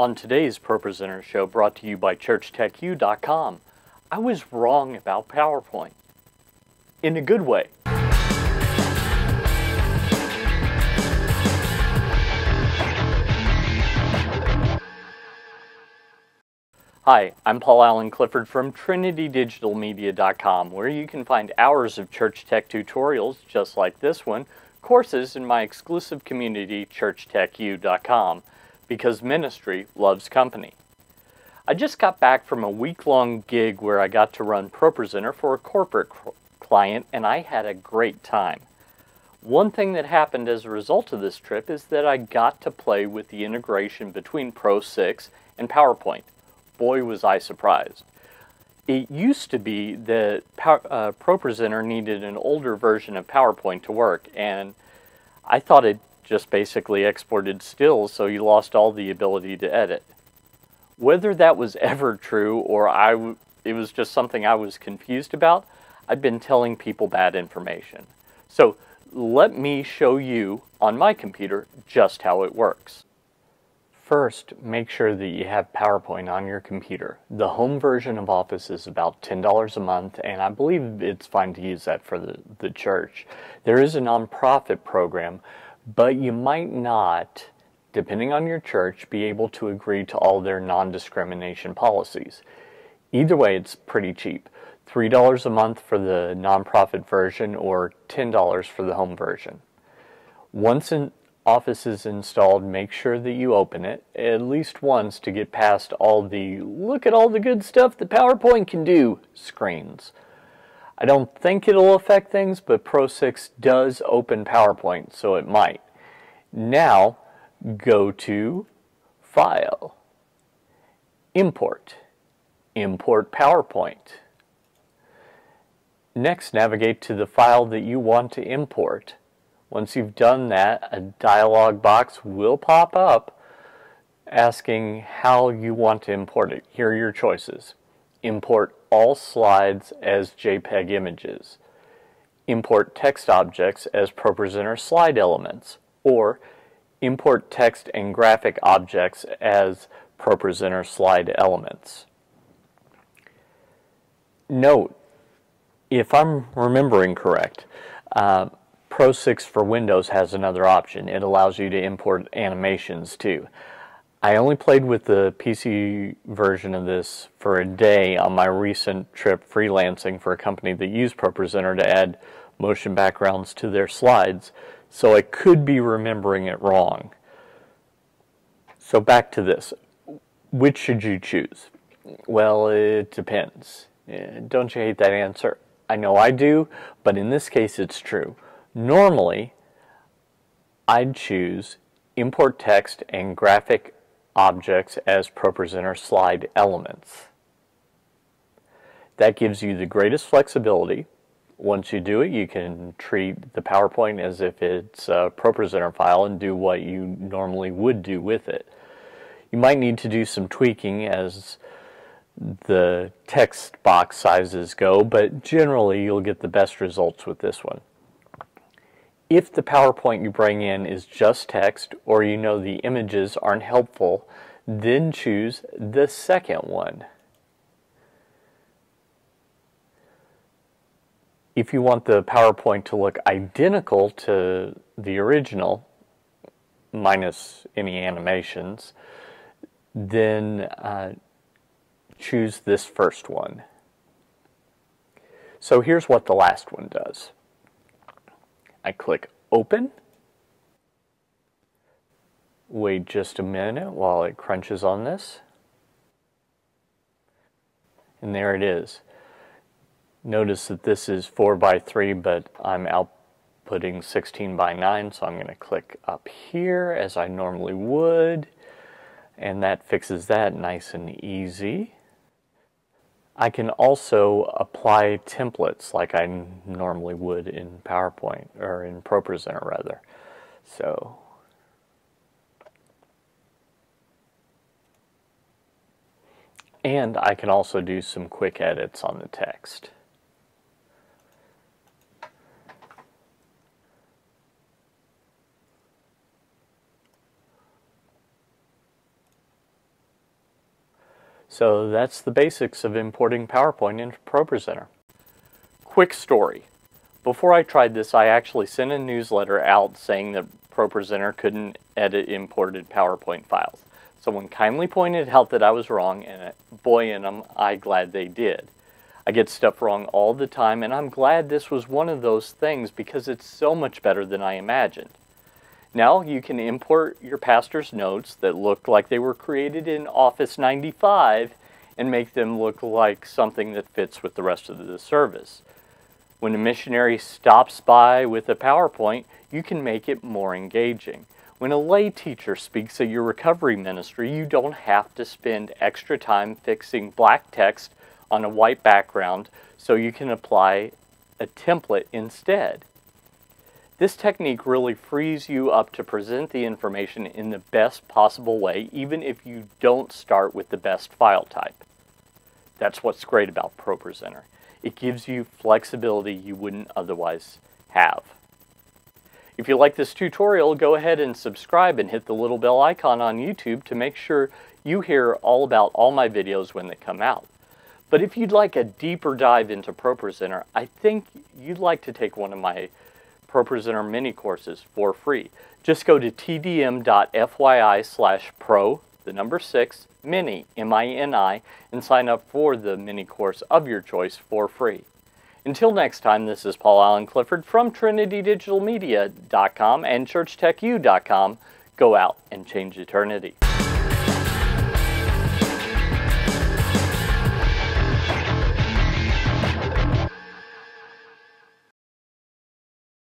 On today's ProPresenter show, brought to you by ChurchTechU.com, I was wrong about PowerPoint. In a good way. Hi, I'm Paul Alan Clifford from TrinityDigitalMedia.com, where you can find hours of church tech tutorials just like this one, courses in my exclusive community, ChurchTechU.com. Because ministry loves company. I just got back from a week-long gig where I got to run ProPresenter for a corporate client, and I had a great time. One thing that happened as a result of this trip is that I got to play with the integration between Pro 6 and PowerPoint. Boy, was I surprised. It used to be that ProPresenter needed an older version of PowerPoint to work, and I thought it just basically exported stills, so you lost all the ability to edit. Whether that was ever true or it was just something I was confused about, I've been telling people bad information. So let me show you on my computer just how it works. First, make sure that you have PowerPoint on your computer. The home version of Office is about $10 a month, and I believe it's fine to use that for the church. There is a nonprofit program, but you might not, depending on your church, be able to agree to all their non-discrimination policies. Either way, it's pretty cheap. $3 a month for the nonprofit version or $10 for the home version. Once Office is installed, make sure that you open it at least once to get past all the "look at all the good stuff that PowerPoint can do" screens. I don't think it'll affect things, but Pro 6 does open PowerPoint, so it might. Now, go to File, Import, Import PowerPoint. Next, navigate to the file that you want to import. Once you've done that, a dialog box will pop up asking how you want to import it. Here are your choices. Import all slides as JPEG images, import text objects as ProPresenter slide elements, or import text and graphic objects as ProPresenter slide elements. Note, if I'm remembering correct, Pro 6 for Windows has another option. It allows you to import animations too. I only played with the PC version of this for a day on my recent trip freelancing for a company that used ProPresenter to add motion backgrounds to their slides, so I could be remembering it wrong. So back to this. Which should you choose? Well, it depends. Don't you hate that answer? I know I do, but in this case it's true. Normally, I'd choose import text and graphic objects as ProPresenter slide elements. That gives you the greatest flexibility. Once you do it, you can treat the PowerPoint as if it's a ProPresenter file and do what you normally would do with it. You might need to do some tweaking as the text box sizes go, but generally you'll get the best results with this one. If the PowerPoint you bring in is just text, or you know the images aren't helpful, then choose the second one. If you want the PowerPoint to look identical to the original, minus any animations, then choose this first one. So here's what the last one does. I click open, wait just a minute while it crunches on this, and there it is. Notice that this is 4x3, but I'm outputting 16x9, so I'm going to click up here as I normally would, and that fixes that nice and easy. I can also apply templates like I normally would in PowerPoint, or in ProPresenter rather. So, and I can also do some quick edits on the text. So that's the basics of importing PowerPoint into ProPresenter. Quick story. Before I tried this, I actually sent a newsletter out saying that ProPresenter couldn't edit imported PowerPoint files. Someone kindly pointed out that I was wrong, and boy, am I glad they did. I get stuff wrong all the time, and I'm glad this was one of those things because it's so much better than I imagined. Now you can import your pastor's notes that look like they were created in Office 95 and make them look like something that fits with the rest of the service. When a missionary stops by with a PowerPoint, you can make it more engaging. When a lay teacher speaks at your recovery ministry, you don't have to spend extra time fixing black text on a white background, so you can apply a template instead. This technique really frees you up to present the information in the best possible way, even if you don't start with the best file type. That's what's great about ProPresenter. It gives you flexibility you wouldn't otherwise have. If you like this tutorial, go ahead and subscribe and hit the little bell icon on YouTube to make sure you hear all about all my videos when they come out. But if you'd like a deeper dive into ProPresenter, I think you'd like to take one of my ProPresenter mini courses for free. Just go to tdm.fyi/pro6mini, and sign up for the mini course of your choice for free. Until next time, this is Paul Alan Clifford from TrinityDigitalMedia.com and ChurchTechU.com. Go out and change eternity.